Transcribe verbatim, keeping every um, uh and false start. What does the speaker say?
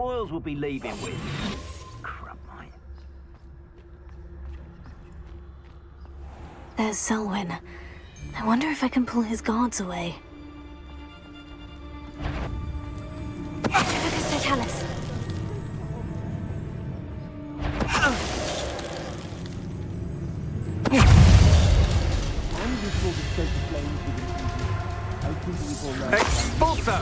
spoils we'll be leaving with. Crap, mate. There's Selwyn. I wonder if I can pull his guards away. Expulsa!